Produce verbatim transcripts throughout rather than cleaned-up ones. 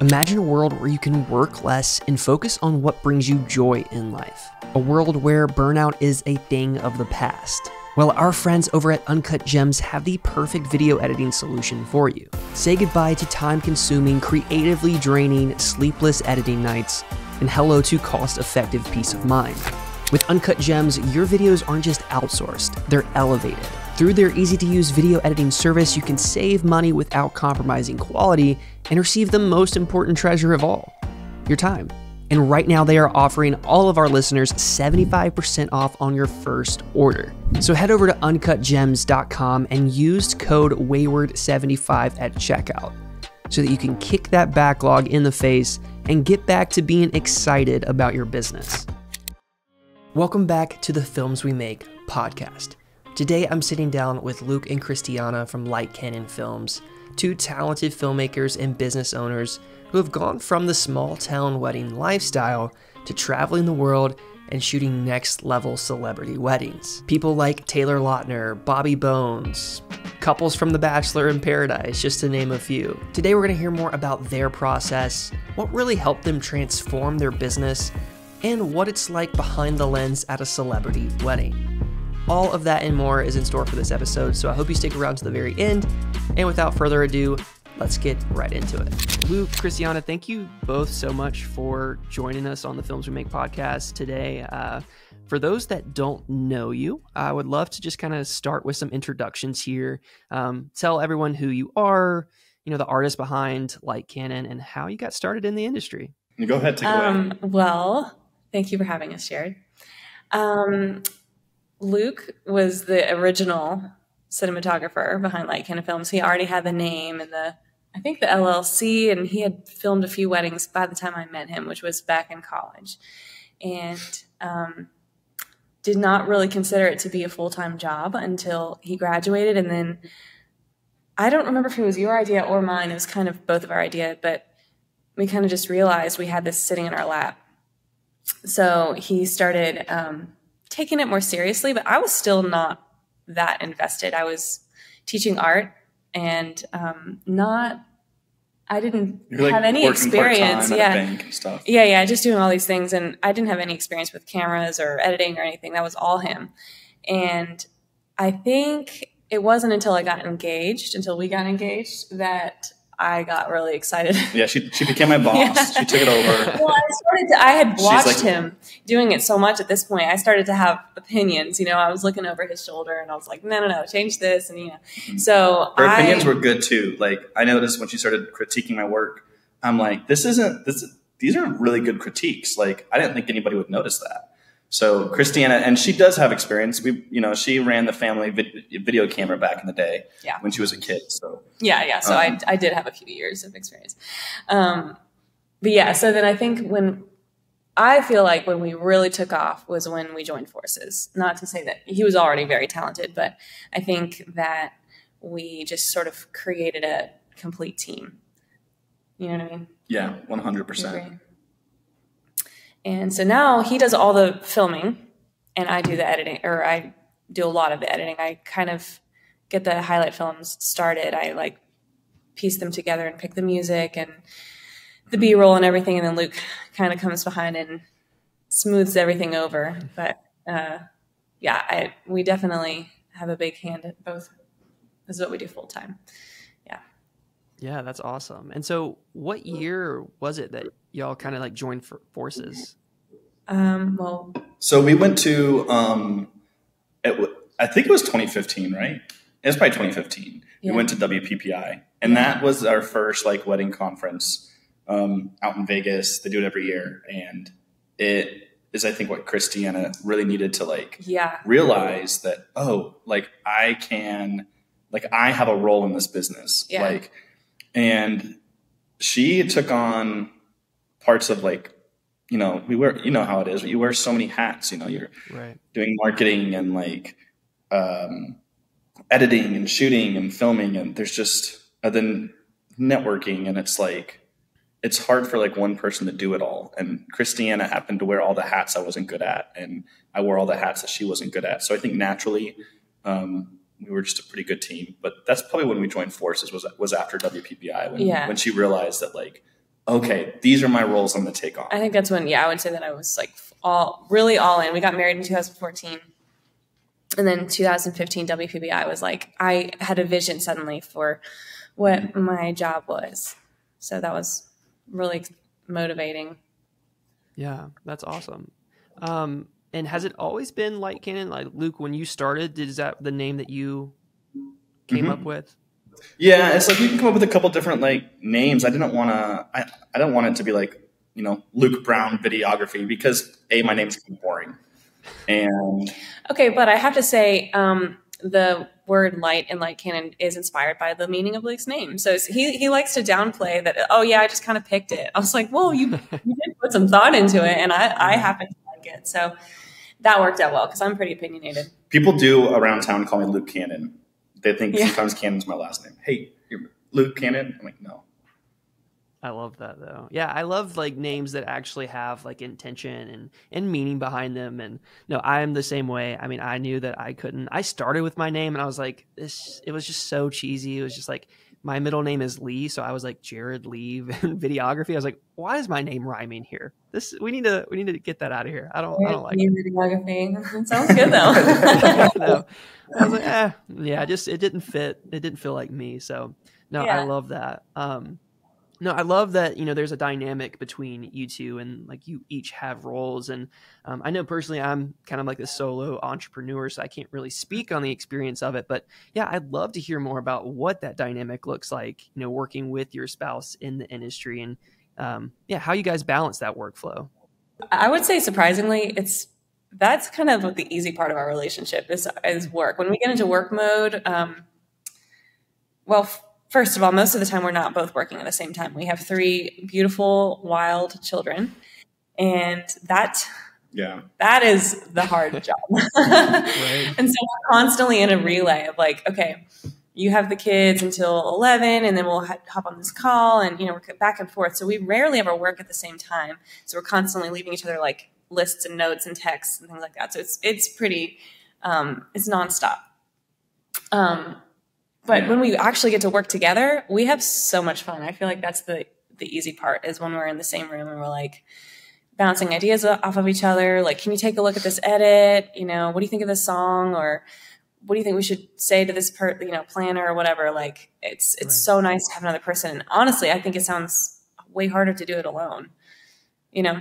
Imagine a world where you can work less and focus on what brings you joy in life. A world where burnout is a thing of the past. Well, our friends over at Uncut Gems have the perfect video editing solution for you. Say goodbye to time-consuming, creatively draining, sleepless editing nights, and hello to cost-effective peace of mind. With Uncut Gems, your videos aren't just outsourced, they're elevated. Through their easy-to-use video editing service, you can save money without compromising quality and receive the most important treasure of all, your time. And right now they are offering all of our listeners seventy-five percent off on your first order. So head over to uncut gems dot com and use code wayward seventy-five at checkout so that you can kick that backlog in the face and get back to being excited about your business. Welcome back to the Films We Make podcast. Today I'm sitting down with Luke and Christiana from Light Cannon Films, two talented filmmakers and business owners who have gone from the small town wedding lifestyle to traveling the world and shooting next level celebrity weddings. People like Taylor Lautner, Bobby Bones, couples from The Bachelor in Paradise, just to name a few. Today we're gonna hear more about their process, what really helped them transform their business, and what it's like behind the lens at a celebrity wedding. All of that and more is in store for this episode, so I hope you stick around to the very end. And without further ado, let's get right into it. Luke, Christiana, thank you both so much for joining us on the Films We Make podcast today. Uh, for those that don't know you, I would love to just kind of start with some introductions here. Um, tell everyone who you are, you know, the artist behind Light Cannon and how you got started in the industry. Go ahead, take um, away. Well, thank you for having us, Jared. Um, Luke was the original cinematographer behind Light Cannon Films. He already had the name and the, I think the L L C, and he had filmed a few weddings by the time I met him, which was back in college, and um, did not really consider it to be a full-time job until he graduated. And then I don't remember if it was your idea or mine. It was kind of both of our idea, but we kind of just realized we had this sitting in our lap. So he started um, taking it more seriously, but I was still not that invested. I was teaching art and um, not, I didn't You're have like any experience. Yeah. Stuff. Yeah. Yeah. Just doing all these things. And I didn't have any experience with cameras or editing or anything. That was all him. And I think it wasn't until I got engaged, until we got engaged, that I got really excited. Yeah, she, she became my boss. Yeah. She took it over. Well, I started to, I had watched like, him doing it so much at this point. I started to have opinions. You know, I was looking over his shoulder and I was like, no, no, no, change this. And, you know, so her I, opinions were good too. Like, I noticed when she started critiquing my work, I'm like, this isn't, this, these aren't really good critiques. Like, I didn't think anybody would notice that. So Christiana, and she does have experience. We, you know, she ran the family vid video camera back in the day yeah. when she was a kid. So yeah, yeah. So um, I, I did have a few years of experience. Um, but yeah, so then I think when I feel like when we really took off was when we joined forces. Not to say that he was already very talented, but I think that we just sort of created a complete team. You know what I mean? Yeah, one hundred percent. And so now he does all the filming and I do the editing, or I do a lot of the editing. I kind of get the highlight films started. I like piece them together and pick the music and the B-roll and everything. And then Luke kind of comes behind and smooths everything over. But uh, yeah, I, we definitely have a big hand at both. This is what we do full time. Yeah. Yeah, that's awesome. And so what year was it that y'all kind of like joined for forces? Um, well, so we went to, um, it w I think it was twenty fifteen, right? It was probably twenty fifteen. Yeah. We went to W P P I and that was our first like wedding conference, um, out in Vegas. They do it every year. And it is, I think what Christiana really needed to like yeah. realize that, oh, like I can, like I have a role in this business. Yeah. Like, and she took on parts of like, you know, we wear, you know how it is, you wear so many hats, you know, you're right. doing marketing and like, um, editing and shooting and filming. And there's just, and then networking. And it's like, it's hard for like one person to do it all. And Christiana happened to wear all the hats I wasn't good at. And I wore all the hats that she wasn't good at. So I think naturally, um, we were just a pretty good team, but that's probably when we joined forces was, was after W P P I when, yeah. when she realized that like, okay, these are my roles I'm going to take on. I think that's when, yeah, I would say that I was like all really all in. We got married in two thousand fourteen. And then two thousand fifteen, W P P I was like, I had a vision suddenly for what my job was. So that was really motivating. Yeah, that's awesome. Um, and has it always been Light Cannon? Like, Luke, when you started, is that the name that you came mm-hmm. up with? Yeah, it's like you can come up with a couple different like names. I didn't want to. I, I don't want it to be like, you know, Luke Brown Videography, because a my name's boring. And okay, but I have to say, um, the word light and Light Cannon is inspired by the meaning of Luke's name. So he he likes to downplay that. Oh yeah, I just kind of picked it. I was like, well, you you did put some thought into it, and I I happen to like it. So that worked out well because I'm pretty opinionated. People do around town call me Luke Cannon. They think yeah. sometimes Cannon's my last name. Hey, you're Luke Cannon? I'm like, no. I love that, though. Yeah, I love like names that actually have like intention and, and meaning behind them. And no, I am the same way. I mean, I knew that I couldn't. I started with my name and I was like, this, it was just so cheesy. It was just like, my middle name is Lee. So I was like, Jared Lee Videography. I was like, why is my name rhyming here? This, we need to, we need to get that out of here. I don't, I don't like it. Videography. It sounds good though. No. I was like, eh, yeah, just, it didn't fit. It didn't feel like me. So no, yeah. I love that. Um, no, I love that, you know, there's a dynamic between you two and like you each have roles. And um, I know personally, I'm kind of like a solo entrepreneur, so I can't really speak on the experience of it. But yeah, I'd love to hear more about what that dynamic looks like, you know, working with your spouse in the industry and um, yeah, how you guys balance that workflow. I would say surprisingly, it's that's kind of the easy part of our relationship is, is work. When we get into work mode, um, well, first of all, most of the time we're not both working at the same time. We have three beautiful, wild children, and that yeah, that is the hard job. Right. And so we're constantly in a relay of like, okay, you have the kids until eleven, and then we'll hop on this call, and you know we're back and forth. So we rarely ever work at the same time. So we're constantly leaving each other like lists and notes and texts and things like that. So it's it's pretty um, it's nonstop. Um, But when we actually get to work together, we have so much fun. I feel like that's the, the easy part is when we're in the same room and we're like bouncing ideas off of each other. Like, can you take a look at this edit? You know, what do you think of this song? Or what do you think we should say to this per, you know, planner or whatever? Like, it's, it's right. so nice to have another person. And honestly, I think it sounds way harder to do it alone. You know,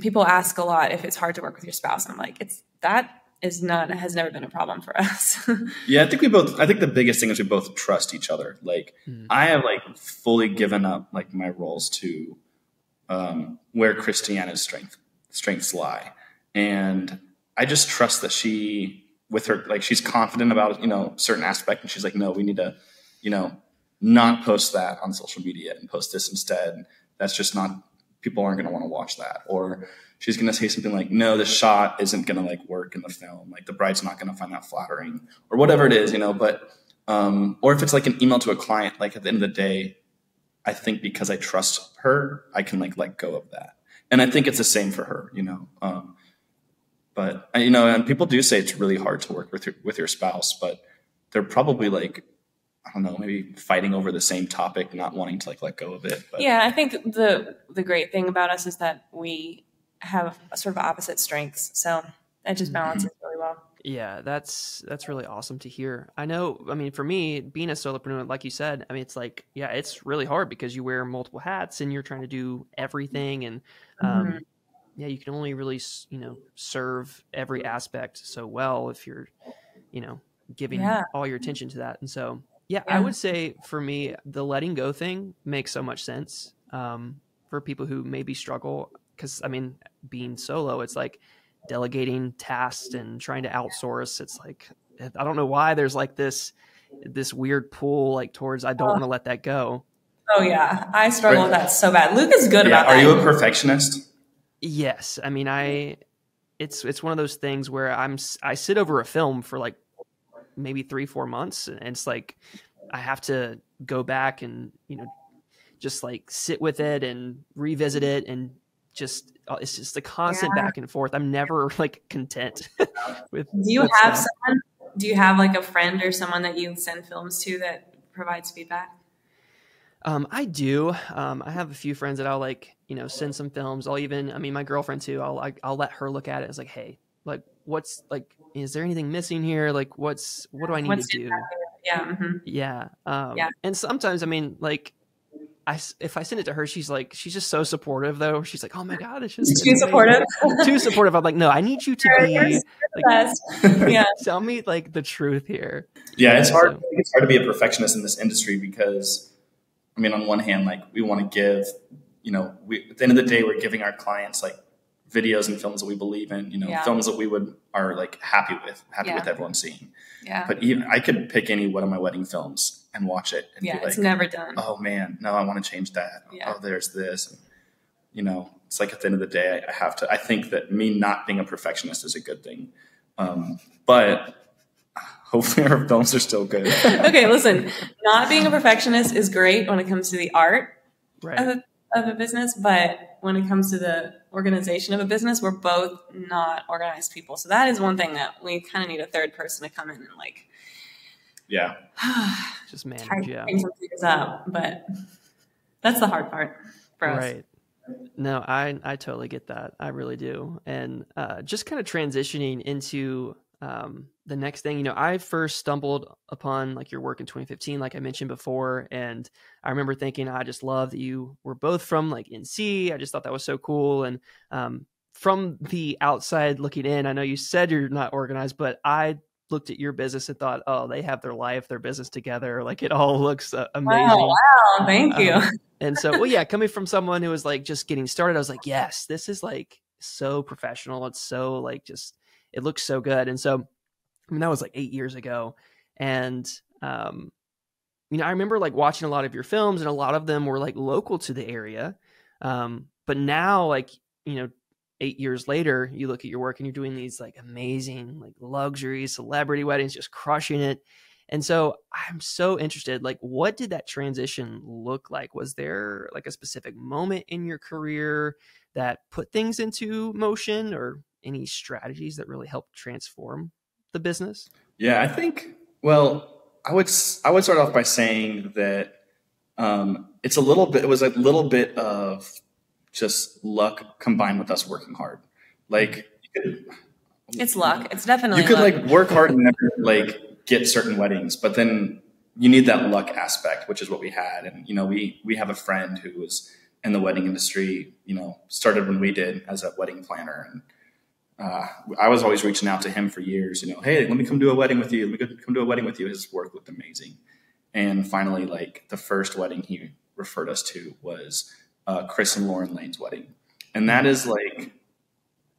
people ask a lot if it's hard to work with your spouse. And I'm like, it's that. Is not has never been a problem for us. Yeah, I think we both. I think the biggest thing is we both trust each other. Like mm. I have like fully given up like my roles to um, where Christiana's strength strengths lie, and I just trust that she with her like she's confident about you know certain aspect, and she's like, no, we need to you know not post that on social media and post this instead. That's just not people aren't going to want to watch that or. She's going to say something like, no, this shot isn't going to like work in the film. Like the bride's not going to find that flattering or whatever it is, you know, but, um, or if it's like an email to a client, like at the end of the day, I think because I trust her, I can like let go of that. And I think it's the same for her, you know? Um, but you know, and people do say it's really hard to work with your, with your spouse, but they're probably like, I don't know, maybe fighting over the same topic, not wanting to like let go of it. But. Yeah. I think the, the great thing about us is that we, have sort of opposite strengths. So that just balances really well. Yeah, that's that's really awesome to hear. I know, I mean, for me, being a solopreneur, like you said, I mean, it's like, yeah, it's really hard because you wear multiple hats and you're trying to do everything. And um, mm-hmm. yeah, you can only really, you know, serve every aspect so well if you're, you know, giving yeah. all your attention to that. And so, yeah, yeah, I would say for me, the letting go thing makes so much sense um, for people who maybe struggle. Because I mean, being solo, it's like delegating tasks and trying to outsource. It's like, I don't know why there's like this, this weird pull like towards, I don't oh. want to let that go. Oh yeah. I struggle with that so bad. Luke is good yeah. about that. Are you a perfectionist? Yes. I mean, I, it's, it's one of those things where I'm, I sit over a film for like maybe three, four months. And it's like, I have to go back and, you know, just like sit with it and revisit it and, just it's just a constant yeah. back and forth. I'm never like content with. Do you have stuff. someone? Do you have like a friend or someone that you send films to that provides feedback? Um, I do. Um, I have a few friends that I'll like, you know, send some films. I'll even, I mean, my girlfriend too, I'll, I, I'll let her look at it. It's like, hey, like what's like, is there anything missing here? Like what's, what do I need what's to do? Yeah. Mm-hmm. Yeah. Um, yeah. And sometimes, I mean, like I, if I send it to her, she's like, she's just so supportive though. She's like, oh my God, it's just too supportive. too supportive. I'm like, no, I need you to be yes, like, yeah. tell me like the truth here. Yeah. yeah it's hard. So. It's hard to be a perfectionist in this industry because I mean, on one hand, like we want to give, you know, we, at the end of the day, we're giving our clients like videos and films that we believe in, you know, yeah. films that we would are like happy with, happy yeah. with everyone seeing. Yeah. But even I could pick any one of my wedding films and watch it. And yeah, be like, it's never done. Oh man, no, I want to change that. Yeah. Oh, there's this. And, you know, it's like at the end of the day, I, I have to. I think that me not being a perfectionist is a good thing, um, but. Hopefully our films are still good. Okay, listen, not being a perfectionist is great when it comes to the art right. of, a, of a business, but when it comes to the organization of a business, we're both not organized people. So that is one thing that we kind of need a third person to come in and like, yeah, just manage yeah. things up. But that's the hard part for us. Right. No, I I totally get that. I really do. And uh, just kind of transitioning into. Um, the next thing, you know, I first stumbled upon like your work in twenty fifteen, like I mentioned before. And I remember thinking, I just love that you were both from like N C. I just thought that was so cool. And, um, from the outside looking in, I know you said you're not organized, but I looked at your business and thought, oh, they have their life, their business together. Like it all looks uh, amazing. Wow, wow. Thank you. Um, and so, well, yeah, coming from someone who was like just getting started, I was like, yes, this is like so professional. It's so like, just, it looks so good. And so, I mean, that was like eight years ago. And, um, you know, I remember like watching a lot of your films and a lot of them were like local to the area. Um, but now like, you know, eight years later, you look at your work and you're doing these like amazing, like luxury celebrity weddings, just crushing it. And so I'm so interested, like, what did that transition look like? Was there like a specific moment in your career that put things into motion or any strategies that really helped transform the business? Yeah, I think, well, I would, I would start off by saying that, um, it's a little bit, it was a little bit of just luck combined with us working hard. Like it's luck. It's definitely, you could luck. like work hard and never like get certain weddings, but then you need that luck aspect, which is what we had. And, you know, we, we have a friend who was in the wedding industry, you know, started when we did as a wedding planner, and, Uh, I was always reaching out to him for years, you know, hey, let me come do a wedding with you. Let me come do a wedding with you. His work looked amazing. And finally, like the first wedding he referred us to was uh, Chris and Lauren Lane's wedding. And that is like,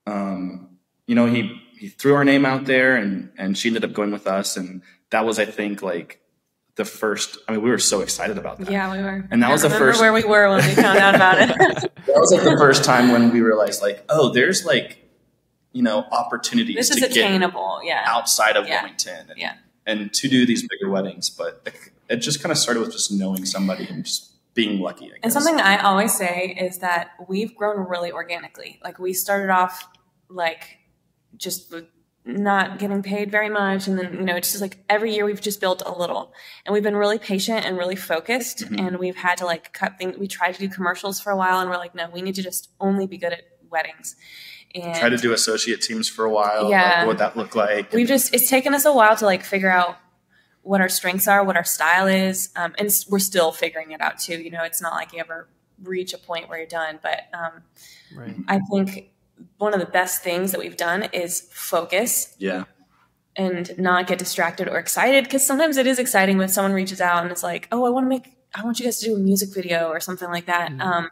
um, you know, he, he threw our name out there and, and she ended up going with us. And that was, I think, like the first, I mean, we were so excited about that. Yeah, we were. And that I was the first. Where we were when we found out about it. That was like the first time when we realized like, oh, there's like, you know, opportunities this is to attainable. Get yeah. outside of yeah. Wilmington and, yeah. and to do these bigger weddings. But it just kind of started with just knowing somebody and just being lucky. I guess. And something I always say is that we've grown really organically. Like we started off like just not getting paid very much. And then, you know, it's just like every year we've just built a little and we've been really patient and really focused. Mm-hmm. And we've had to like cut things. We tried to do commercials for a while and we're like, no, we need to just only be good at weddings. And try to do associate teams for a while. Yeah. Like what that looked like. We've just, it's taken us a while to like figure out what our strengths are, what our style is. Um, and we're still figuring it out too. You know, it's not like you ever reach a point where you're done, but, um, right. I think one of the best things that we've done is focus. Yeah. And not get distracted or excited. Cause sometimes it is exciting when someone reaches out and it's like, oh, I want to make, I want you guys to do a music video or something like that. Mm-hmm. Um,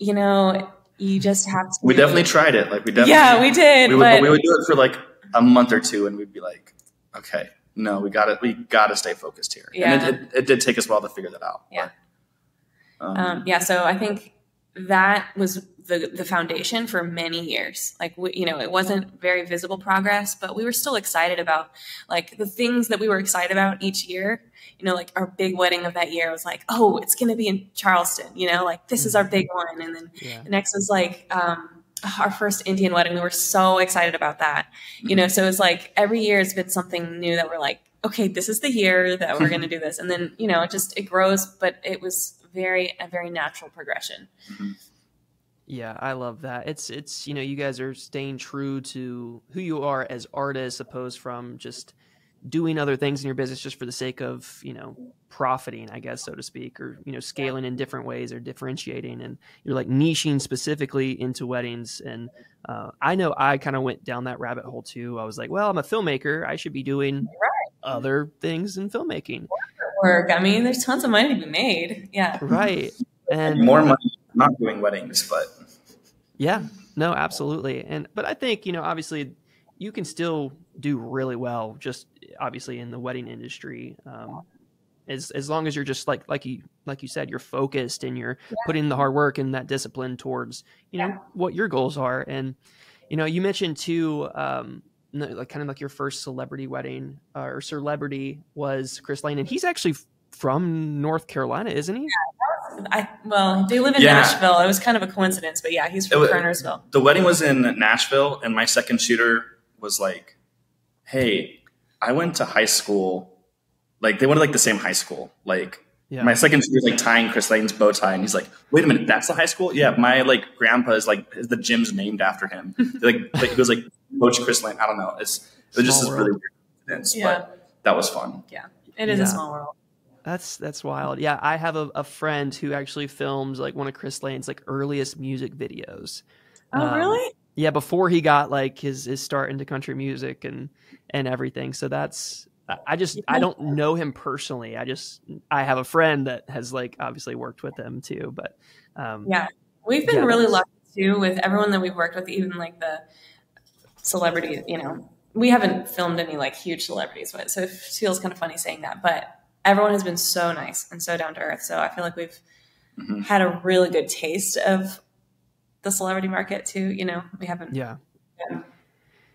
you know, you just have to. We definitely it. tried it. Like we definitely. Yeah, we did. We would, but we would do it for like a month or two, and we'd be like, "Okay, no, we got it. We got to stay focused here." Yeah. And it, it, it did take us a while to figure that out. Yeah. But, um, um, yeah. So I think that was the the foundation for many years. Like we, you know, it wasn't very visible progress, but we were still excited about like the things that we were excited about each year. You know, like our big wedding of that year was like, oh, it's going to be in Charleston, you know, like this is our big one. And then yeah. the next was like, um, our first Indian wedding. We were so excited about that, you know? So it's like every year it's been something new that we're like, okay, this is the year that we're going to do this. And then, you know, it just, it grows, but it was very, a very natural progression. Mm-hmm. Yeah, I love that. It's, it's, you know, you guys are staying true to who you are as artists, opposed from just doing other things in your business just for the sake of, you know, profiting, I guess, so to speak, or, you know, scaling in different ways or differentiating. And you're like niching specifically into weddings. And uh, I know I kind of went down that rabbit hole too. I was like, well, I'm a filmmaker. I should be doing right. other things in filmmaking. Work. I mean, there's tons of money to be made. Yeah. Right. And, and more uh, money not doing weddings, but yeah, no, absolutely. And, but I think, you know, obviously you can still do really well, just obviously in the wedding industry, um, as, as long as you're just like, like you, like you said, you're focused and you're yeah. putting the hard work and that discipline towards, you know, yeah. what your goals are. And, you know, you mentioned too, um, like kind of like your first celebrity wedding uh, or celebrity was Chris Lane. And he's actually from North Carolina, isn't he? Yeah, that was, I, well, they live in yeah. Nashville. It was kind of a coincidence, but yeah, he's from Kernersville. The wedding was in Nashville, and my second shooter was like, hey, I went to high school. Like, they went to like the same high school. Like yeah. my second shooter was like tying Chris Lane's bow tie. And he's like, wait a minute, that's the high school? Yeah, my like grandpa is like, the gym's named after him. Like, like he was like, Coach Chris Lane. I don't know. It's, it was small just this really weird coincidence, yeah. but that was fun. Yeah, it is yeah. a small world. That's that's wild. Yeah, I have a, a friend who actually films like one of Chris Lane's like earliest music videos. Oh, um, really? Yeah, before he got like his his start into country music and and everything. So that's I just I don't know him personally. I just I have a friend that has like obviously worked with him too. But um, yeah, we've been yeah, really lucky too with everyone that we've worked with, even like the celebrities. You know, we haven't filmed any like huge celebrities, but so it feels kind of funny saying that. But everyone has been so nice and so down to earth. So I feel like we've mm-hmm. had a really good taste of the celebrity market too. You know, we haven't. Yeah. Been,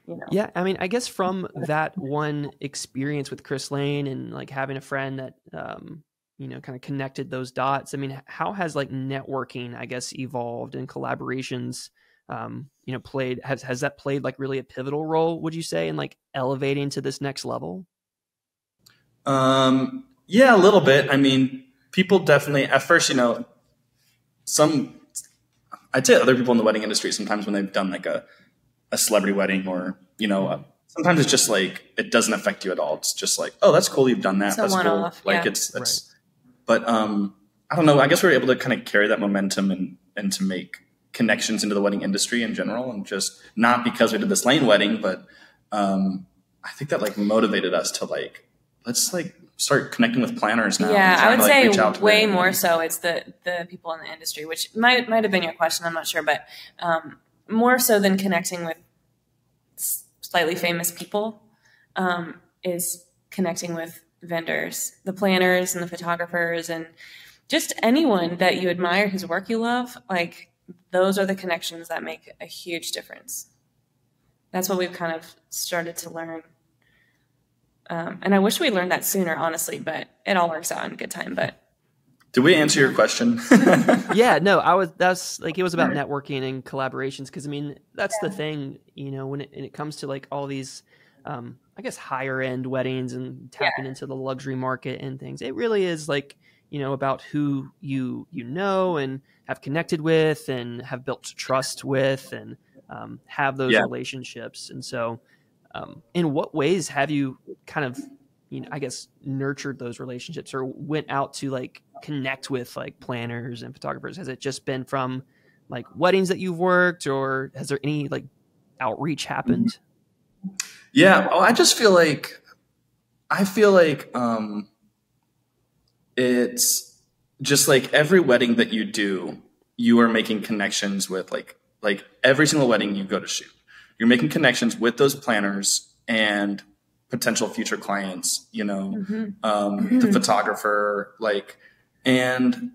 you know. Yeah. I mean, I guess from that one experience with Chris Lane and like having a friend that, um, you know, kind of connected those dots. I mean, how has like networking, I guess, evolved and collaborations, um, you know, played, has, has that played like really a pivotal role, would you say, in like elevating to this next level? Um, yeah, a little bit. I mean, people definitely at first, you know, some, I'd say other people in the wedding industry, sometimes when they've done like a, a celebrity wedding or, you know, uh, sometimes it's just like, it doesn't affect you at all. It's just like, oh, that's cool. You've done that. So that's cool. Off, like yeah. it's, it's, right. but, um, I don't know. I guess we were able to kind of carry that momentum and, and to make connections into the wedding industry in general, and just not because we did this Lane wedding, but, um, I think that like motivated us to like, let's like start connecting with planners now. Yeah, I would to, like, say way more so it's the the people in the industry, which might might have been your question. I'm not sure, but um, more so than connecting with slightly famous people um, is connecting with vendors, the planners and the photographers, and just anyone that you admire whose work you love. Like those are the connections that make a huge difference. That's what we've kind of started to learn. Um, and I wish we learned that sooner, honestly, but it all works out in good time. But did we answer your question? Yeah, no, I was, that's like, it was about networking and collaborations. Cause I mean, that's yeah. the thing, you know, when it, when it comes to like all these, um, I guess higher end weddings and tapping yeah. into the luxury market and things, it really is like, you know, about who you, you know, and have connected with and have built trust with and, um, have those yeah. relationships. And so, Um, in what ways have you kind of, you know, I guess, nurtured those relationships or went out to like connect with like planners and photographers? Has it just been from like weddings that you've worked, or has there any like outreach happened? Yeah. Oh, I just feel like, I feel like um, it's just like every wedding that you do, you are making connections with like, like every single wedding you go to shoot. You're making connections with those planners and potential future clients, you know, mm-hmm. um, mm-hmm. the photographer, like, and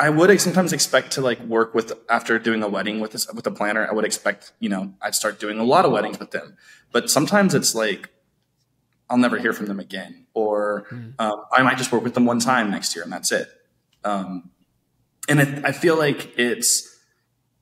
I would sometimes expect to like work with, after doing a wedding with this, with a planner, I would expect, you know, I'd start doing a lot of weddings with them, but sometimes it's like, I'll never hear from them again, or mm-hmm. um, I might just work with them one time next year and that's it. Um, and it, I feel like it's,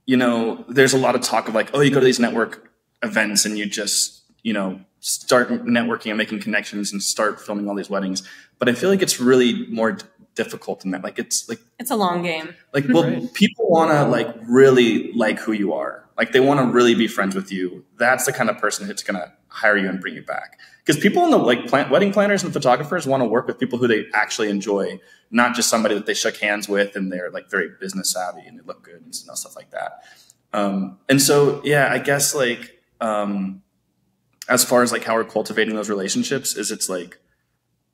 you know, there's a lot of talk of like, oh, you go to these network events and you just you know, start networking and making connections and start filming all these weddings. But I feel like it's really more difficult than that. Like it's like, it's a long game. Like, well, right. people want to like really like who you are. Like they want to really be friends with you. That's the kind of person who's going to hire you and bring you back. Because people in the like plan wedding planners and photographers want to work with people who they actually enjoy, not just somebody that they shook hands with and they're like very business savvy and they look good and stuff like that. Um, and so, yeah, I guess like, um, as far as like how we're cultivating those relationships is it's like,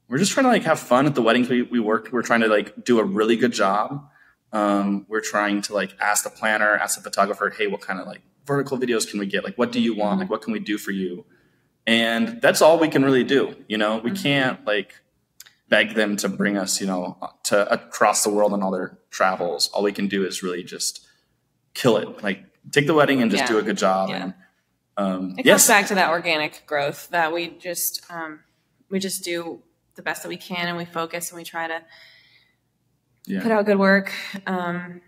we're just trying to like have fun at the weddings we, we work. We're trying to like do a really good job. Um, we're trying to like ask the planner, ask the photographer, hey, what kind of like vertical videos can we get? Like, what do you want? Like, what can we do for you? And that's all we can really do. You know, we can't like beg them to bring us, you know, to across the world on all their travels. All we can do is really just kill it. Like take the wedding and just yeah. do a good job. Yeah. And, um, it yes. comes back to that organic growth that we just, um, we just do the best that we can, and we focus and we try to yeah. put out good work. Um,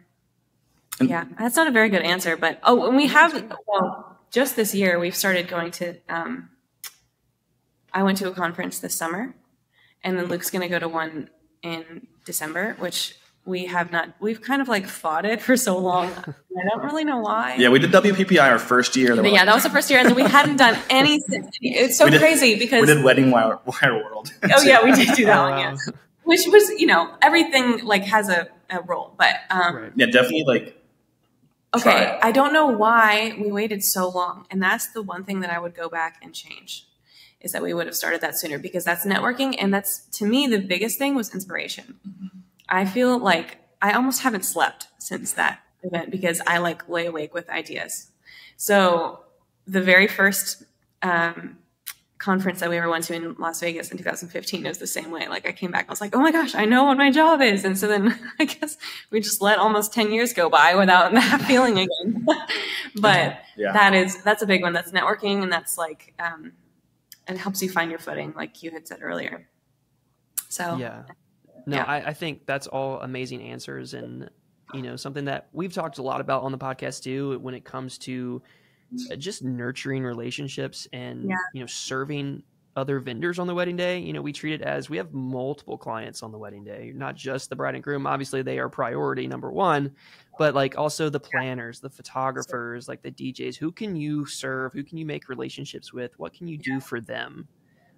and, yeah, that's not a very good answer, but oh, and we have, well, just this year we've started going to, um, I went to a conference this summer, and then Luke's going to go to one in December, which we have not, we've kind of like fought it for so long. I don't really know why. Yeah, we did W P P I our first year. Yeah, like, that was the first year. And then we hadn't done anything. It's so did, crazy because. We did Wedding Wire, Wire World. Oh yeah, we did do that uh, one, yeah. Which was, you know, everything like has a, a role, but. Um, right. Yeah, definitely like. Okay, I don't know why we waited so long. And that's the one thing that I would go back and change is that we would have started that sooner, because that's networking. And that's, to me, the biggest thing was inspiration. Mm-hmm. I feel like I almost haven't slept since that event because I like lay awake with ideas. So the very first um, conference that we ever went to in Las Vegas in two thousand fifteen was the same way. Like I came back, I was like, oh my gosh, I know what my job is. And so then I guess we just let almost ten years go by without that feeling again. But yeah. that is, that's a big one. That's networking. And that's like, um, it helps you find your footing, like you had said earlier. So yeah. No, yeah. I, I think that's all amazing answers, and you know, something that we've talked a lot about on the podcast too, when it comes to just nurturing relationships and yeah. you know, serving other vendors on the wedding day. You know, we treat it as we have multiple clients on the wedding day, not just the bride and groom. Obviously, they are priority number one, but like also the planners, the photographers, like the D Js. Who can you serve? Who can you make relationships with? What can you do yeah. for them?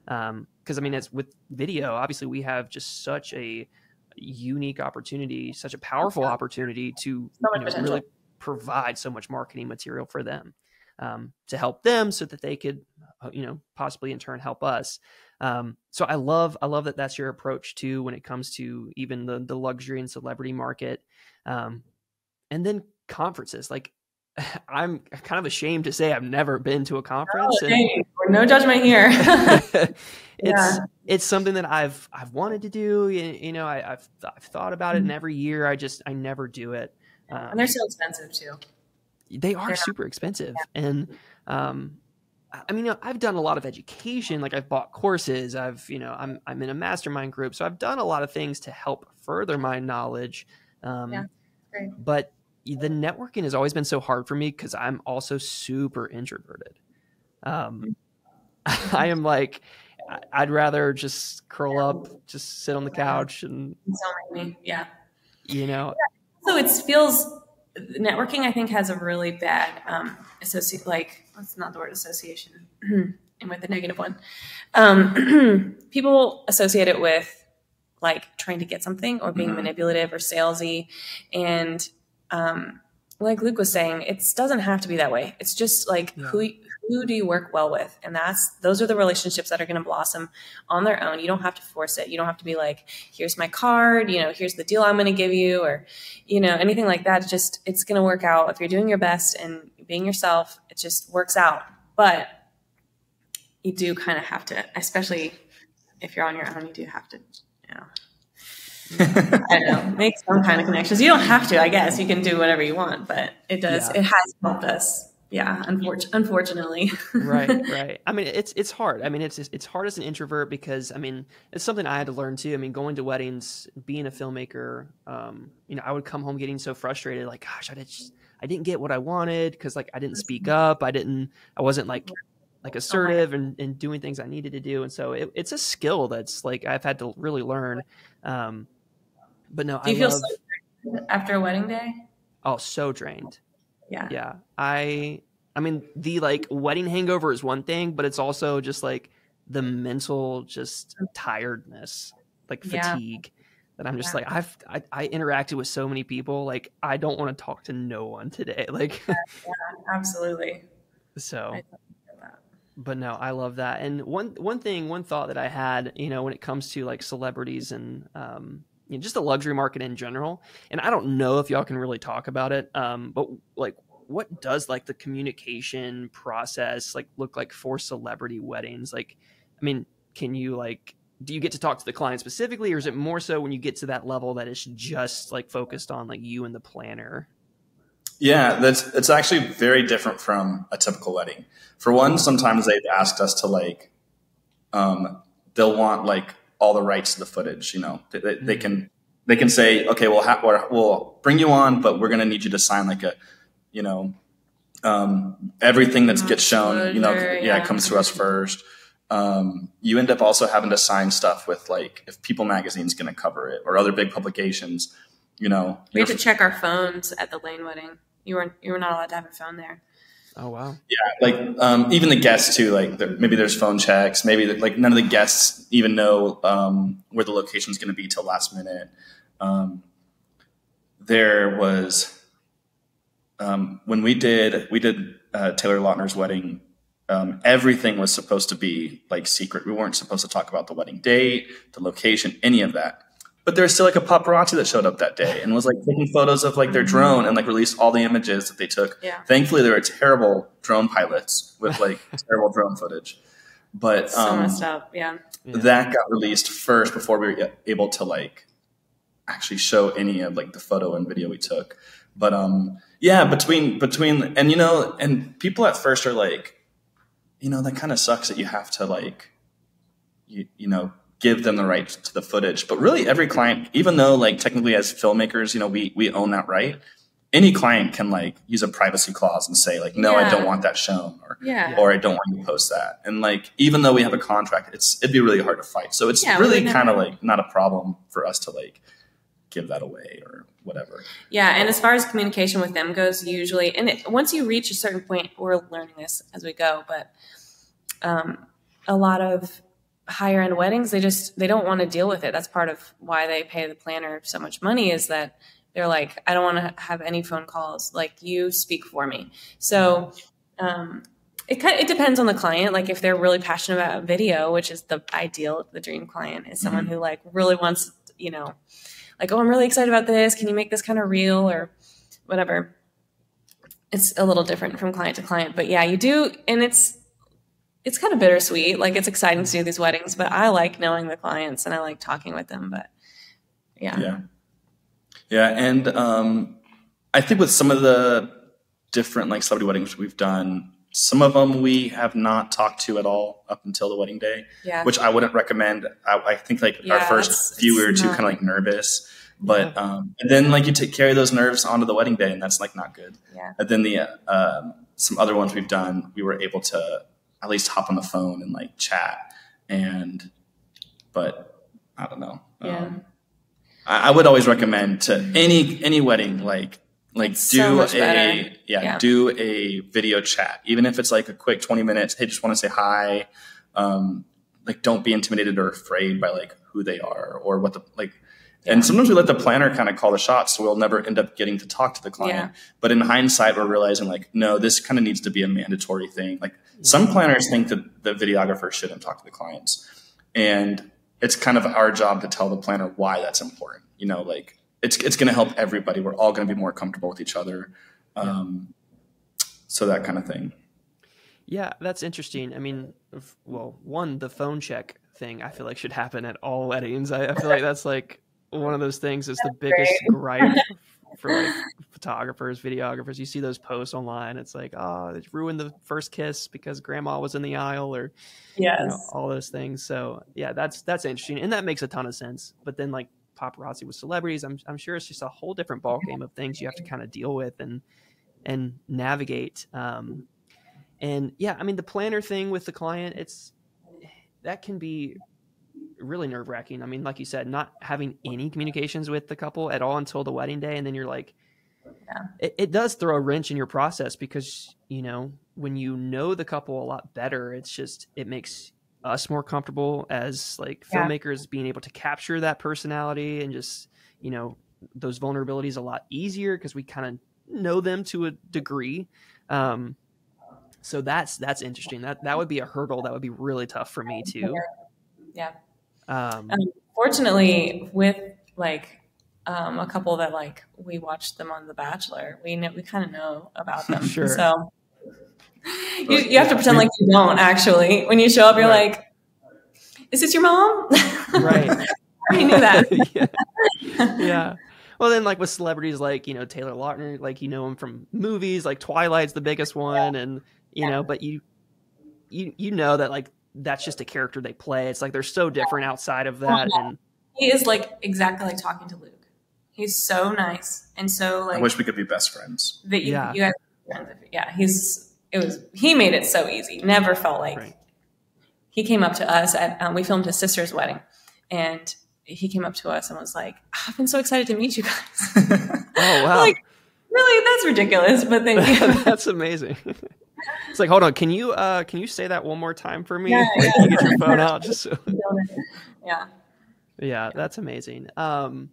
Um, cause I mean, that's with video, obviously we have just such a unique opportunity, such a powerful opportunity to so you know, really provide so much marketing material for them, um, to help them so that they could, you know, possibly in turn help us. Um, so I love, I love that that's your approach too, when it comes to even the, the luxury and celebrity market. Um, and then conferences, like I'm kind of ashamed to say I've never been to a conference. Oh, and no judgment here. it's yeah. it's something that I've I've wanted to do. You, you know, I, I've I've thought about it, and every year I just I never do it. Um, and they're so expensive too. They are they're super expensive, yeah. and um, I mean, I've done a lot of education. Like I've bought courses. I've you know I'm I'm in a mastermind group, so I've done a lot of things to help further my knowledge. Um, yeah, great. But the networking has always been so hard for me because I'm also super introverted. Um, I am like, I'd rather just curl up, just sit on the couch and. Yeah. You know. So it feels networking, I think, has a really bad um, associate. Like that's not the word association, and with the negative one, um, people associate it with like trying to get something or being mm-hmm. manipulative or salesy, and. Um, like Luke was saying, it doesn't have to be that way. It's just like, yeah. who, who do you work well with? And that's, those are the relationships that are going to blossom on their own. You don't have to force it. You don't have to be like, here's my card, you know, here's the deal I'm going to give you, or, you know, anything like that. It's just, it's going to work out if you're doing your best and being yourself, it just works out. But you do kind of have to, especially if you're on your own, you do have to, you know. I don't know, make some kind of connections. You don't have to, I guess. You can do whatever you want, but it does. Yeah. It has helped us. Yeah, unfor unfortunately. Right, right. I mean, it's it's hard. I mean, it's it's hard as an introvert because, I mean, it's something I had to learn too. I mean, going to weddings, being a filmmaker, um, you know, I would come home getting so frustrated, like, gosh, I, did just, I didn't get what I wanted because, like, I didn't speak up. I didn't, I wasn't, like, like assertive and, and doing things I needed to do. And so it, it's a skill that's like I've had to really learn. Um, but no, do you I feel love, so after a wedding day? Oh, so drained. Yeah. Yeah. I, I mean, the like wedding hangover is one thing, but it's also just like the mental, just tiredness, like fatigue yeah. that I'm just yeah. like, I've, I, I interacted with so many people. Like, I don't want to talk to no one today. Like, yeah, yeah, absolutely. So, but no, I love that. And one, one thing, one thought that I had, you know, when it comes to like celebrities and, um, you know, just the luxury market in general. And I don't know if y'all can really talk about it. Um, but like, what does like the communication process like look like for celebrity weddings? Like, I mean, can you like, do you get to talk to the client specifically, or is it more so when you get to that level that it's just like focused on like you and the planner? Yeah, that's, it's actually very different from a typical wedding. For one, sometimes they've asked us to like, um, they'll want like all the rights to the footage, you know, they, they, mm-hmm. they can, they can say, okay, we'll have, we'll bring you on, but we're going to need you to sign like a, you know, um, everything that gets shown, you know, yeah, yeah, it comes to us first. Um, you end up also having to sign stuff with like, if People magazine's going to cover it or other big publications, you know, we had to check our phones at the Lane wedding. You weren't, you were not allowed to have a phone there. Oh, wow. Yeah. Like, um, even the guests too, like there, maybe there's phone checks, maybe like none of the guests even know, um, where the location's going to be till last minute. Um, there was, Um, when we did, we did uh, Taylor Lautner's wedding, um, everything was supposed to be like secret. We weren't supposed to talk about the wedding date, the location, any of that. But there was still like a paparazzi that showed up that day and was like taking photos of like their drone and like released all the images that they took. Yeah. Thankfully, there were terrible drone pilots with like terrible drone footage. But um, so messed up. Yeah. That got released first before we were able to like actually show any of like the photo and video we took. But um, yeah, between between and, you know, and people at first are like, you know, that kind of sucks that you have to like, you, you know, give them the right to the footage. But really every client, even though like technically as filmmakers, you know, we, we own that right. Any client can like use a privacy clause and say like, no, yeah. I don't want that shown or, yeah. or I don't want you to post that. And like, even though we have a contract, it's, it'd be really hard to fight. So it's yeah, really kind of like not a problem for us to like give that away or whatever. Yeah. And as far as communication with them goes, usually, and it, once you reach a certain point, we're learning this as we go, but um, a lot of higher end weddings, they just, they don't want to deal with it. That's part of why they pay the planner so much money, is that they're like, I don't want to have any phone calls. Like, you speak for me. So um, it kind of, it depends on the client. Like if they're really passionate about video, which is the ideal, the dream client is someone mm-hmm. who like really wants, you know, like, oh, I'm really excited about this. Can you make this kind of real or whatever? It's a little different from client to client, but yeah, you do. And it's, it's kind of bittersweet. Like, it's exciting to do these weddings, but I like knowing the clients and I like talking with them, but yeah. Yeah. Yeah. And, um, I think with some of the different like celebrity weddings we've done, some of them we have not talked to at all up until the wedding day, yeah. which I wouldn't recommend. I, I think like yeah, our first few we were too kind of like nervous, but yeah. um, and then like you take carry those nerves onto the wedding day, and that's like not good. Yeah. And then the uh, um, some other ones we've done, we were able to at least hop on the phone and like chat, and but I don't know. Yeah. Um, I, I would always recommend to any any wedding like. Like do so a, yeah, yeah, do a video chat. Even if it's like a quick twenty minutes, hey, just want to say hi. Um, like don't be intimidated or afraid by like who they are or what the, like, yeah. and sometimes we let the planner kind of call the shots. So we'll never end up getting to talk to the client, yeah. but in hindsight, we're realizing like, no, this kind of needs to be a mandatory thing. Like yeah. some planners think that the videographer shouldn't talk to the clients, and it's kind of our job to tell the planner why that's important. You know, like, It's, it's going to help everybody. We're all going to be more comfortable with each other. Um, yeah. So that kind of thing. Yeah, that's interesting. I mean, if, well, one, the phone check thing, I feel like should happen at all weddings. I, I feel like that's like one of those things that's, that's the biggest gripe for like photographers, videographers. You see those posts online. It's like, oh, it ruined the first kiss because grandma was in the aisle or yes. you know, all those things. So yeah, that's, that's interesting. And that makes a ton of sense. But then like, paparazzi with celebrities, I'm, I'm sure it's just a whole different ballgame of things you have to kind of deal with and and navigate. Um, And yeah, I mean, the planner thing with the client, it's, that can be really nerve wracking. I mean, like you said, not having any communications with the couple at all until the wedding day. And then you're like, yeah. it, it does throw a wrench in your process because, you know, when you know the couple a lot better, it's just, it makes us more comfortable as like yeah. filmmakers being able to capture that personality and just, you know, those vulnerabilities a lot easier because we kind of know them to a degree. Um, so that's, that's interesting. That, that would be a hurdle. That would be really tough for me too. Yeah. Um, um, fortunately with like, um, a couple that like, we watched them on The Bachelor, we know, we kind of know about them. Sure. So you, you have yeah. to pretend like you don't actually, when you show up, you're right. like, is this your mom? Right. I knew that. yeah. yeah. Well, then like with celebrities, like, you know, Taylor Lautner, like, you know him from movies, like Twilight's the biggest one. Yeah. And, you yeah. know, but you, you, you know that like, that's just a character they play. It's like, they're so different outside of that. Oh, yeah. And he is like, exactly like talking to Luke. He's so nice. And so like, I wish we could be best friends. That you, yeah. you guys, yeah, he's, it was, he made it so easy. Never felt like right. he came up to us at, um, we filmed his sister's wedding and he came up to us and was like, I've been so excited to meet you guys. Oh, wow. Like, really? That's ridiculous. But thank you. That's amazing. It's like, hold on. Can you, uh, can you say that one more time for me? Yeah, like, yeah. Can you get your phone out? Just so... Yeah. Yeah. That's amazing. Um,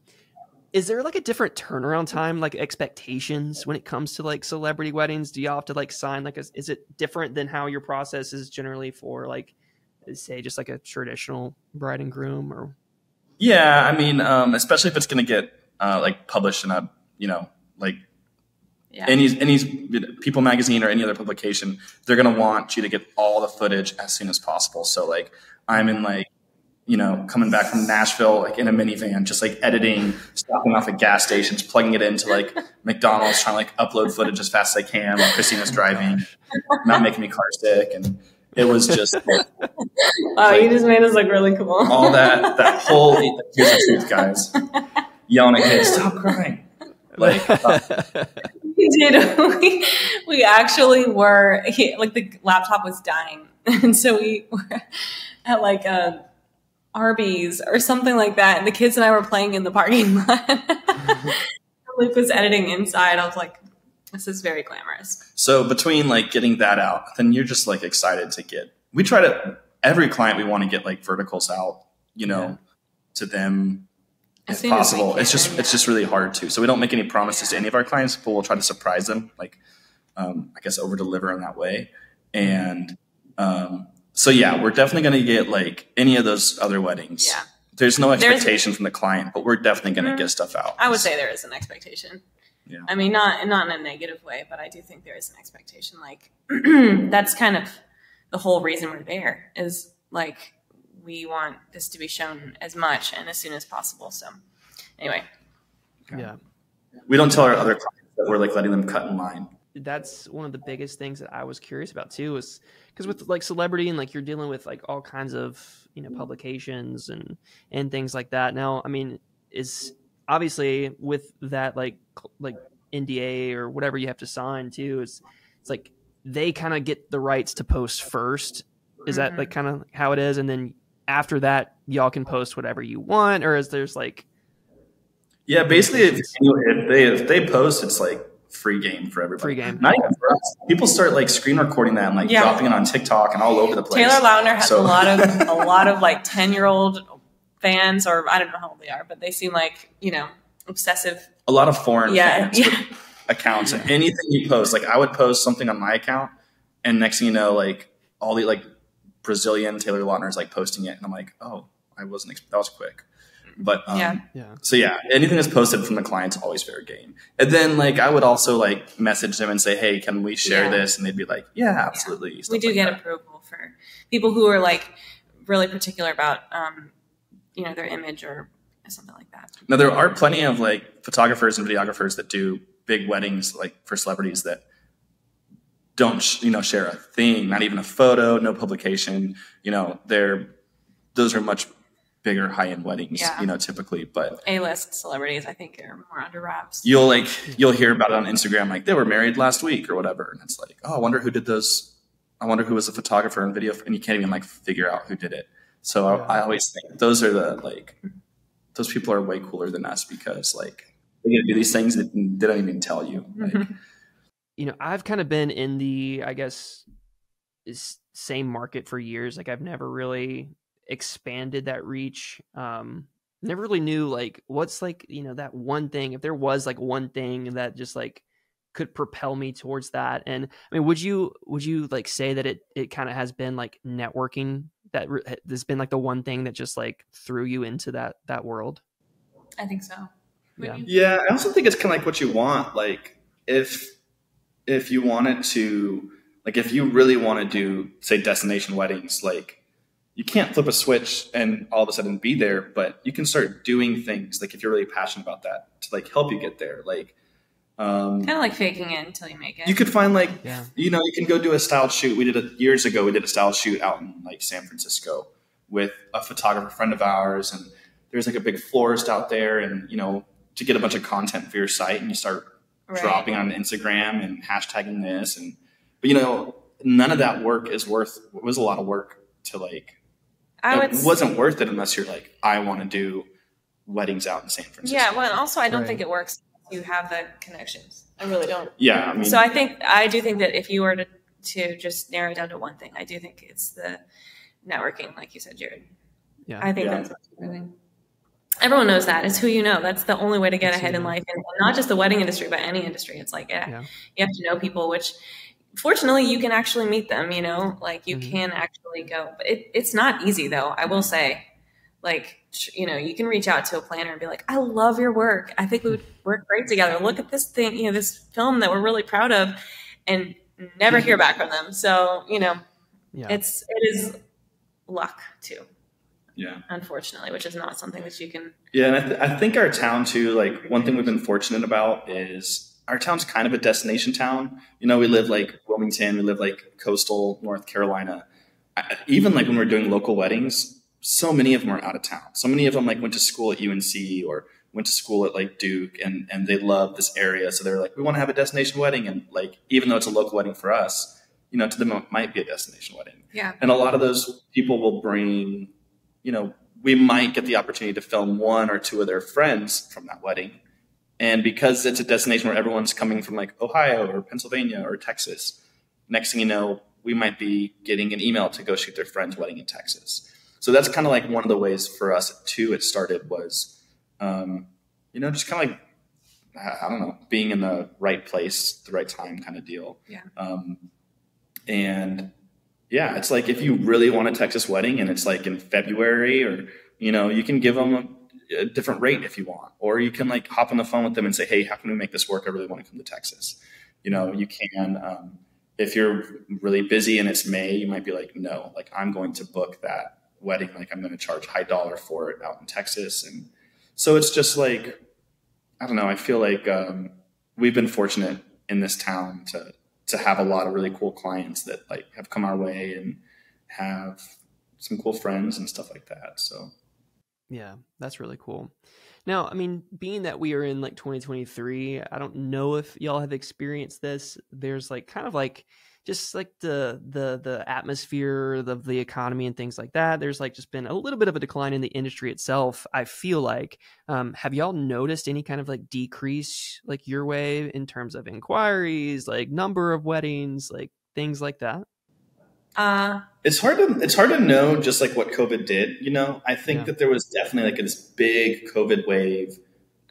is there like a different turnaround time, like expectations when it comes to like celebrity weddings? Do you have to like sign like, a, is it different than how your process is generally for like, say just like a traditional bride and groom or? Yeah, I mean, um, especially if it's going to get uh, like published in a, you know, like yeah. any any People magazine or any other publication, they're going to want you to get all the footage as soon as possible. So like I'm in like, you know, coming back from Nashville, like in a minivan, just like editing, stopping off at gas stations, plugging it into like McDonald's, trying to like upload footage as fast as I can while Christina's driving, not making me car sick. And it was just like, wow, like, you just made us look really cool. All that, that whole, here's the truth, guys. Yelling at kids, stop crying. Like, uh, we did. We, we actually were, he, like the laptop was dying. And so we were at like a Arby's or something like that. And the kids and I were playing in the parking lot. Luke was editing inside. I was like, this is very glamorous. So between like getting that out, then you're just like excited to get, we try to, every client we want to get like verticals out, you know, yeah. to them as if possible. As it's just, yeah. it's just really hard to, so we don't make any promises yeah. to any of our clients, but we'll try to surprise them. Like, um, I guess over deliver in that way. And, um, so yeah, we're definitely going to get like any of those other weddings. Yeah. There's no expectation There's, from the client, but we're definitely going to get stuff out. I would say there is an expectation. Yeah. I mean, not not in a negative way, but I do think there is an expectation. Like that's kind of the whole reason we're there is like we want this to be shown as much and as soon as possible. So anyway. Yeah. We don't tell our other clients that we're like letting them cut in line. That's one of the biggest things that I was curious about too is because with like celebrity and like you're dealing with like all kinds of, you know, publications and and things like that. Now, I mean, is obviously with that like like N D A or whatever you have to sign too, it's it's like they kind of get the rights to post first. Is mm-hmm. that like kind of how it is? And then after that, y'all can post whatever you want, or is there's like yeah, basically if, if they if they post, it's like free game for everybody. Free game. Not even for us. People start like screen recording that and like yeah. dropping it on TikTok and all over the place. Taylor Lautner has so. a lot of a lot of like ten year old fans, or I don't know how old they are, but they seem like, you know, obsessive. A lot of foreign yeah, fans yeah. accounts. Yeah. Anything you post, like I would post something on my account and next thing you know, like all the like Brazilian Taylor Lautner is like posting it. And I'm like, oh, I wasn't, that was quick. But um, yeah. yeah, so yeah, anything that's posted from the client's always fair game. And then like, I would also like message them and say, hey, can we share yeah. this? And they'd be like, yeah, absolutely. Yeah. We do like get that. approval for people who are like really particular about, um, you know, their image or something like that. Now, there are plenty of like photographers and videographers that do big weddings, like for celebrities that don't, sh you know, share a thing, not even a photo, no publication, you know, they're, those are much bigger high-end weddings, yeah. you know, typically, but A-list celebrities, I think are more under wraps. You'll like, you'll hear about it on Instagram, like they were married last week or whatever. And it's like, oh, I wonder who did those I wonder who was the photographer and video, and you can't even like figure out who did it. So yeah. I, I always think those are the, like, those people are way cooler than us because like they get to do these things that they don't even tell you. Like, mm-hmm. You know, I've kind of been in the, I guess, is same market for years. Like I've never really expanded that reach. Um, never really knew like what's like, you know, that one thing, if there was like one thing that just like could propel me towards that. And I mean, would you, would you like say that it, it kind of has been like networking that has been like the one thing that just like threw you into that, that world? I think so. Yeah. Yeah. I also think it's kind of like what you want. Like if, if you wanted to, like if you really want to do, say, destination weddings, like you can't flip a switch and all of a sudden be there, but you can start doing things like if you're really passionate about that to like help you get there. Like, um, kind of like faking it until you make it. You could find like, yeah. you know, you can go do a style shoot. We did it years ago. We did a style shoot out in like San Francisco with a photographer friend of ours. And there's like a big florist out there and, you know, to get a bunch of content for your site and you start right. dropping on Instagram and hashtagging this and, but, you know, none of that work is worth, it was a lot of work to like, I would it wasn't say, worth it unless you're like, I want to do weddings out in San Francisco. Yeah. Well, and also I don't right. think it works if you have the connections. I really don't. Yeah. I mean, so I think, I do think that if you were to, to just narrow it down to one thing, I do think it's the networking, like you said, Jared. Yeah. I think yeah. that's everything. Everyone knows that. It's who you know. That's the only way to get that's ahead you. in life. And not just the wedding industry, but any industry. It's like, yeah, yeah. you have to know people, which fortunately, you can actually meet them, you know, like you mm-hmm. can actually go. But it, it's not easy, though. I will say, like, you know, you can reach out to a planner and be like, I love your work. I think we would work great together. Look at this thing, you know, this film that we're really proud of, and never hear back from them. So, you know, yeah. it's it is luck, too. Yeah. Unfortunately, which is not something that you can. Yeah. And I, th I think our town, too, like one thing we've been fortunate about is our town's kind of a destination town. You know, we live like Wilmington, we live like coastal North Carolina. I, even like when we're doing local weddings, so many of them are out of town. So many of them like went to school at U N C or went to school at like Duke and, and they love this area. So they're like, we want to have a destination wedding. And like, even though it's a local wedding for us, you know, to them it might be a destination wedding. Yeah. And a lot of those people will bring, you know, we might get the opportunity to film one or two of their friends from that wedding. And because it's a destination where everyone's coming from like Ohio or Pennsylvania or Texas, next thing you know, we might be getting an email to go shoot their friend's wedding in Texas. So that's kind of like one of the ways for us too, it started was, um, you know, just kind of like, I don't know, being in the right place, the right time kind of deal. Yeah. Um, and yeah, it's like, if you really want a Texas wedding and it's like in February or, you know, you can give them a, a different rate if you want, or you can like hop on the phone with them and say, hey, how can we make this work? I really want to come to Texas. You know, you can, um, if you're really busy and it's May, you might be like, no, like I'm going to book that wedding. Like I'm going to charge high dollar for it out in Texas. And so it's just like, I don't know. I feel like, um, we've been fortunate in this town to, to have a lot of really cool clients that like have come our way and have some cool friends and stuff like that. So yeah, that's really cool. Now, I mean, being that we are in like twenty twenty-three, I don't know if y'all have experienced this. There's like kind of like just like the the the atmosphere of the, the economy and things like that. There's like just been a little bit of a decline in the industry itself, I feel like. Um, have y'all noticed any kind of like decrease like your way in terms of inquiries, like number of weddings, like things like that? Uh, it's hard to, it's hard to know just like what COVID did, you know, I think yeah. that there was definitely like this big COVID wave,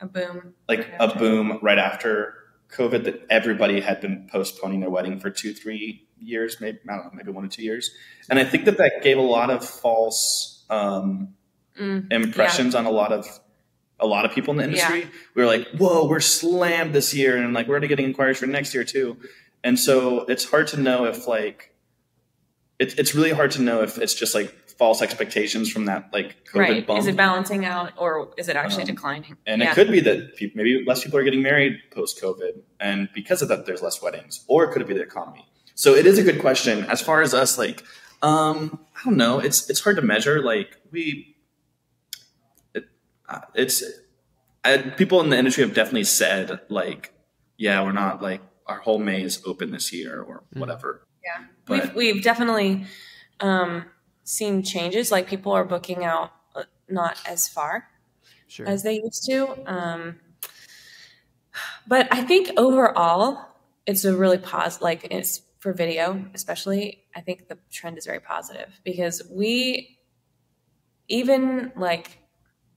a boom, like right a after. boom right after COVID that everybody had been postponing their wedding for two, three years, maybe, I don't know, maybe one or two years. And I think that that gave a lot of false, um, mm, impressions yeah. on a lot of, a lot of people in the industry. Yeah. We were like, whoa, we're slammed this year. And like, we're already getting inquiries for next year too. And so it's hard to know if like, It's it's really hard to know if it's just like false expectations from that like COVID right. bump. Is it balancing out or is it actually um, declining? And yeah. it could be that people, maybe less people are getting married post COVID, and because of that, there's less weddings. Or it could be the economy. So it is a good question. As far as us, like um, I don't know. It's it's hard to measure. Like we, it, uh, it's I, people in the industry have definitely said like, yeah, we're not like our whole May is open this year or mm-hmm. whatever. Yeah. But we've, we've definitely um, seen changes. Like people are booking out not as far sure. as they used to. Um, but I think overall it's a really positive, like it's for video, especially, I think the trend is very positive because we, even like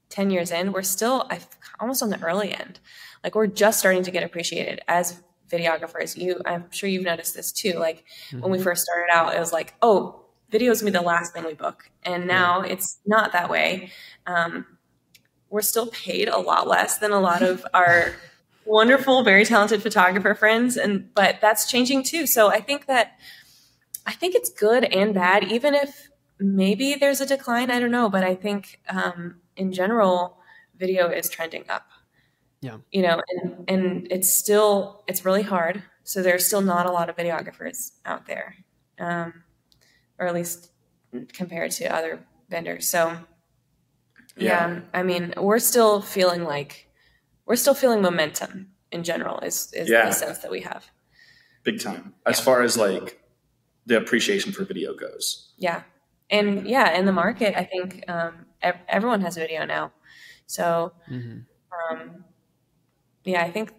ten years in, we're still I've, almost on the early end. Like we're just starting to get appreciated as videographers. You, I'm sure you've noticed this too. Like mm-hmm. when we first started out, it was like, oh, videos would be the last thing we book. And now yeah. it's not that way. Um, we're still paid a lot less than a lot of our wonderful, very talented photographer friends. And, but that's changing too. So I think that, I think it's good and bad, even if maybe there's a decline, I don't know. But I think um, in general, video is trending up. Yeah. You know, and, and it's still, it's really hard. So there's still not a lot of videographers out there, um, or at least compared to other vendors. So yeah. yeah, I mean, we're still feeling like, we're still feeling momentum in general is, is yeah. the sense that we have. Big time. As yeah. far as like the appreciation for video goes. Yeah. And yeah, in the market, I think um, ev everyone has video now. So mm-hmm. um yeah, I think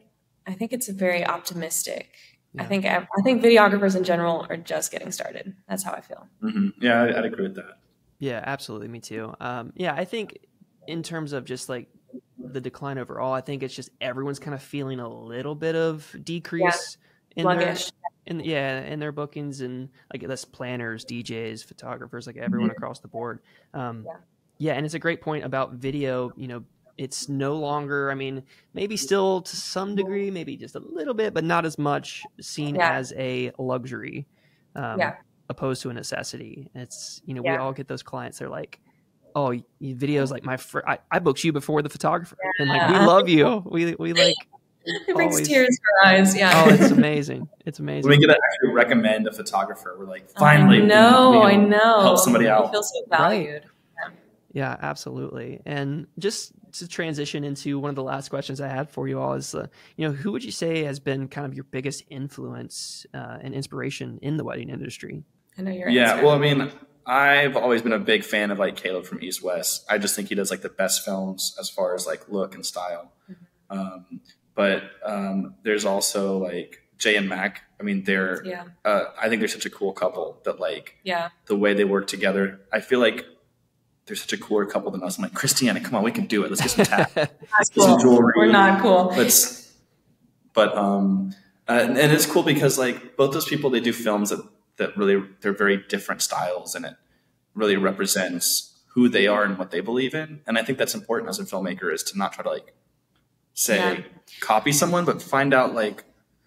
I think it's very optimistic. Yeah. I think I think videographers in general are just getting started. That's how I feel. Mm-hmm. Yeah, I, I'd agree with that. Yeah, absolutely. Me too. Um, yeah, I think in terms of just like the decline overall, I think it's just everyone's kind of feeling a little bit of decrease yeah. in Sluggish. their, in, yeah, in their bookings, and like that's planners, D Js, photographers, like everyone mm-hmm. across the board. Um, yeah. yeah, and it's a great point about video. You know, it's no longer, I mean, maybe still to some degree, maybe just a little bit, but not as much seen yeah. as a luxury, um, yeah. opposed to a necessity. It's, you know, yeah. we all get those clients. They're like, oh, you, videos like my, fr I, I booked you before the photographer. Yeah. And like, we love you. We, we like. It brings always, tears to our eyes. Yeah. Oh, it's amazing. It's amazing. When we get to actually recommend a photographer, we're like, finally. No, I know. We, we I know. Help somebody out. I feel so valued. Right. Yeah, absolutely. And just to transition into one of the last questions I had for you all is, uh, you know, who would you say has been kind of your biggest influence uh, and inspiration in the wedding industry? I know you're Yeah, well, I mean, I've always been a big fan of like Caleb from East-West. I just think he does like the best films as far as like look and style. Mm-hmm. Um, but um, there's also like Jay and Mac. I mean, they're, yeah. uh, I think they're such a cool couple that like yeah. the way they work together, I feel like they're such a cooler couple than us. I'm like, Christiana, come on, we can do it. Let's get some tat. Let's cool. get some jewelry. We're not cool. Let's, but, um, uh, and, and it's cool because like both those people, they do films that, that really, they're very different styles, and it really represents who they are and what they believe in. And I think that's important as a filmmaker, is to not try to like say, yeah. copy someone, but find out like,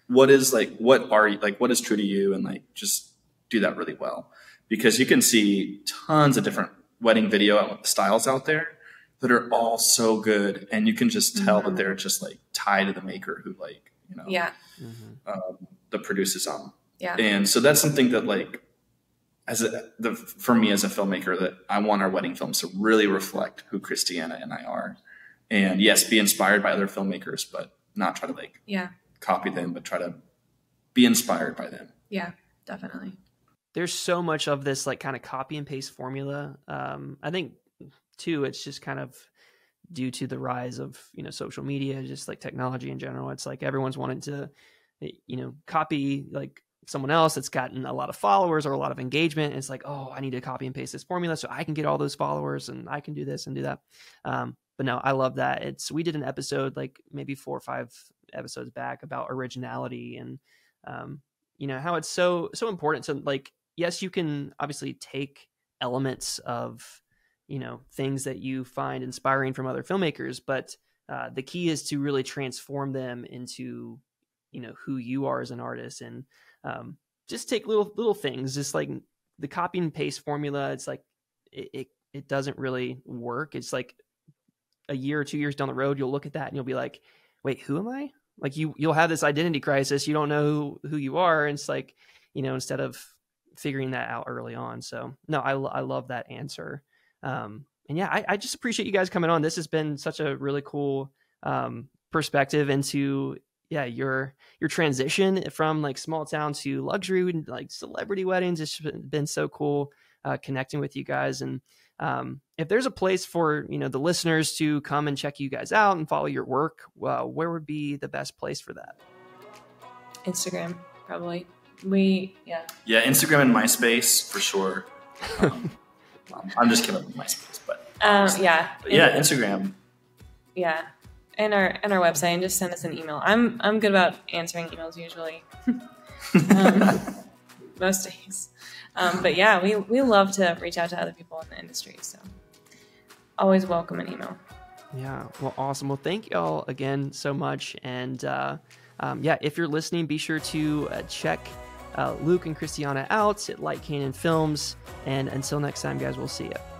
what is like, what are you, like, what is true to you? And like, just do that really well, because you can see tons of different wedding video styles out there that are all so good, and you can just tell mm-hmm. that they're just like tied to the maker who like, you know, yeah mm-hmm. um, that produces them. Yeah. And so that's something that like, as a, the, for me as a filmmaker, that I want our wedding films to really reflect who Christiana and I are, and yes, be inspired by other filmmakers, but not try to like yeah. copy them, but try to be inspired by them. Yeah, definitely. There's so much of this like kind of copy and paste formula. Um, I think too, it's just kind of due to the rise of, you know, social media, just like technology in general. It's like everyone's wanting to, you know, copy like someone else that's gotten a lot of followers or a lot of engagement. It's like, oh, I need to copy and paste this formula so I can get all those followers and I can do this and do that. Um, but no, I love that. It's, we did an episode like maybe four or five episodes back about originality, and um, you know, how it's so, so important to like, yes, you can obviously take elements of, you know, things that you find inspiring from other filmmakers, but uh, the key is to really transform them into, you know, who you are as an artist, and um, just take little, little things, just like the copy and paste formula. It's like, it, it, it doesn't really work. It's like a year or two years down the road, you'll look at that and you'll be like, wait, who am I? Like you, you'll have this identity crisis. You don't know who, who you are. And it's like, you know, instead of figuring that out early on. So no, I, I love that answer. Um, and yeah, I, I just appreciate you guys coming on. This has been such a really cool um, perspective into, yeah, your your transition from like small town to luxury and like celebrity weddings. It's been so cool uh, connecting with you guys. And um, if there's a place for, you know, the listeners to come and check you guys out and follow your work, uh, where would be the best place for that? Instagram, probably. We, yeah. Yeah, Instagram and MySpace for sure. Um, I'm just kidding with MySpace, but um, yeah, but yeah, and, Instagram. Yeah, and our and our website, and just send us an email. I'm I'm good about answering emails usually, um, most days. Um, but yeah, we we love to reach out to other people in the industry, so always welcome an email. Yeah, well, awesome. Well, thank y'all again so much, and uh, um, yeah, if you're listening, be sure to uh, check. Uh, Luke and Christiana out at Light Cannon Films. And until next time, guys, we'll see you.